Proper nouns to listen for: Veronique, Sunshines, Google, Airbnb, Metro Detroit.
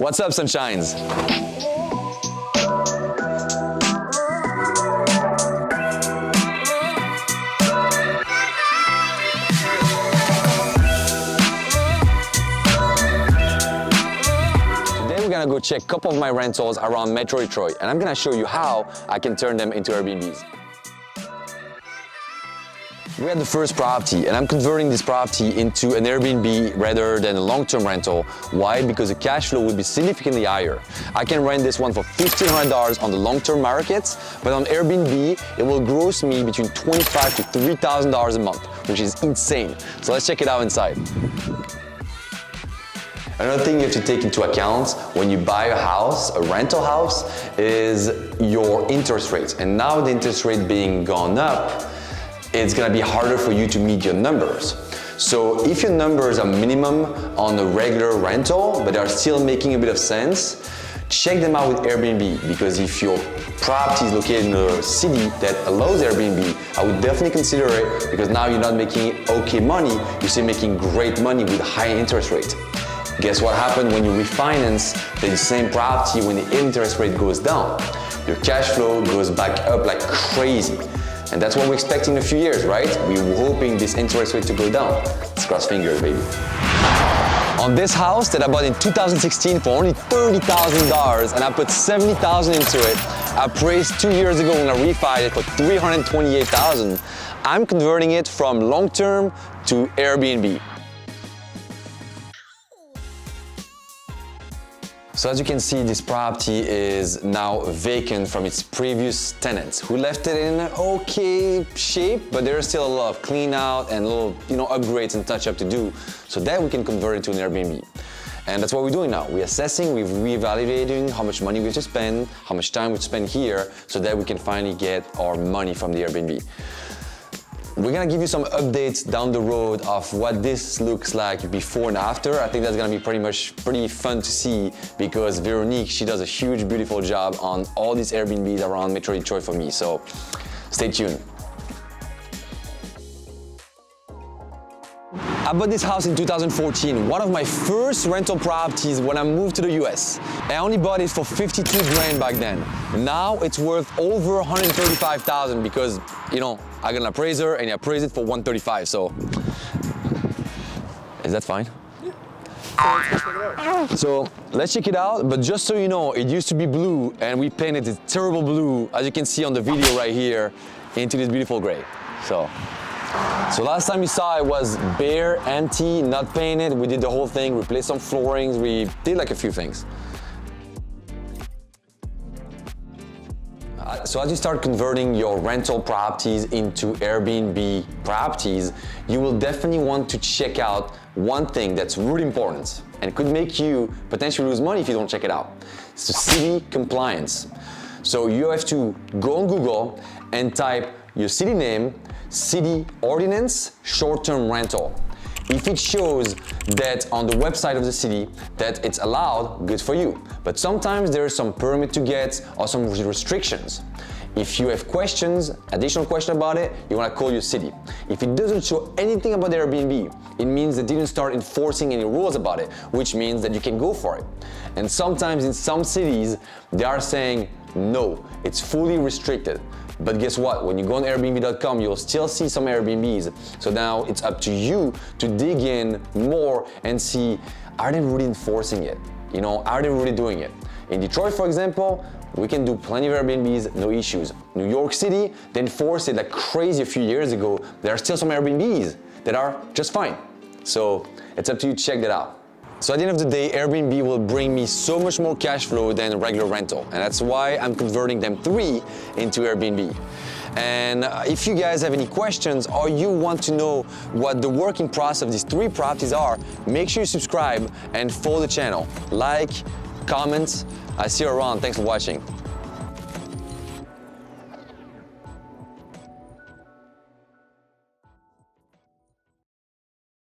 What's up, Sunshines? Gonna go check a couple of my rentals around Metro Detroit, and I'm gonna show you how I can turn them into Airbnbs. We're at the first property, and I'm converting this property into an Airbnb rather than a long-term rental. Why? Because the cash flow will be significantly higher. I can rent this one for $1,500 on the long-term markets, but on Airbnb, it will gross me between $2,500 to $3,000 a month, which is insane. So let's check it out inside. Another thing you have to take into account when you buy a house, a rental house, is your interest rates. And now the interest rate being gone up, it's gonna be harder for you to meet your numbers. So if your numbers are minimum on a regular rental, but are still making a bit of sense, check them out with Airbnb, because if your property is located in a city that allows Airbnb, I would definitely consider it, because now you're not making okay money, you're still making great money with high interest rate. Guess what happens when you refinance the same property when the interest rate goes down? Your cash flow goes back up like crazy. And that's what we're expecting in a few years, right? We were hoping this interest rate to go down. Let's cross fingers, baby. On this house that I bought in 2016 for only $30,000 and I put $70,000 into it, I appraised 2 years ago when I refied it for $328,000. I'm converting it from long-term to Airbnb. So as you can see, this property is now vacant from its previous tenants, who left it in an okay shape, but there's still a lot of clean out and little, upgrades and touch up to do, so that we can convert it to an Airbnb. And that's what we're doing now. We're assessing, we're reevaluating how much money we have to spend, how much time we spend here, so that we can finally get our money from the Airbnb. We're gonna give you some updates down the road of what this looks like before and after. I think that's gonna be pretty fun to see, because Veronique, she does a huge, beautiful job on all these Airbnbs around Metro Detroit for me, so stay tuned. I bought this house in 2014, one of my first rental properties when I moved to the US. I only bought it for 52 grand back then. Now it's worth over 135,000 because, I got an appraiser and he appraised it for 135, so. Is that fine? Yeah. So let's check it out, but just so you know, it used to be blue and we painted this terrible blue, as you can see on the video right here, into this beautiful gray, so. So last time you saw it was bare, empty, not painted. We did the whole thing, replaced some floorings, we did like a few things. So as you start converting your rental properties into Airbnb properties, you will definitely want to check out one thing that's really important and could make you potentially lose money if you don't check it out. It's the city compliance. So you have to go on Google and type your city name, city ordinance, short-term rental. If it shows that on the website of the city that it's allowed, good for you. But sometimes there is some permit to get or some restrictions. If you have questions, additional question about it, you wanna call your city. If it doesn't show anything about the Airbnb, it means they didn't start enforcing any rules about it, which means that you can go for it. And sometimes in some cities, they are saying, no, it's fully restricted. But guess what? When you go on Airbnb.com, you'll still see some Airbnbs. So now it's up to you to dig in more and see, are they really enforcing it? Are they really doing it? In Detroit, for example, we can do plenty of Airbnbs, no issues. New York City, they enforced it like crazy a few years ago. There are still some Airbnbs that are just fine. So it's up to you to check that out. So at the end of the day, Airbnb will bring me so much more cash flow than a regular rental. And that's why I'm converting them three into Airbnb. And if you guys have any questions or you want to know what the working process of these three properties are, make sure you subscribe and follow the channel. Like, comment, I see you around. Thanks for watching.